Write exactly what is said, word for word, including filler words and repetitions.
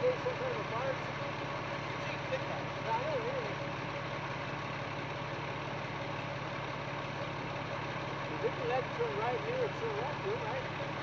We can let it turn right here or turn left here, right?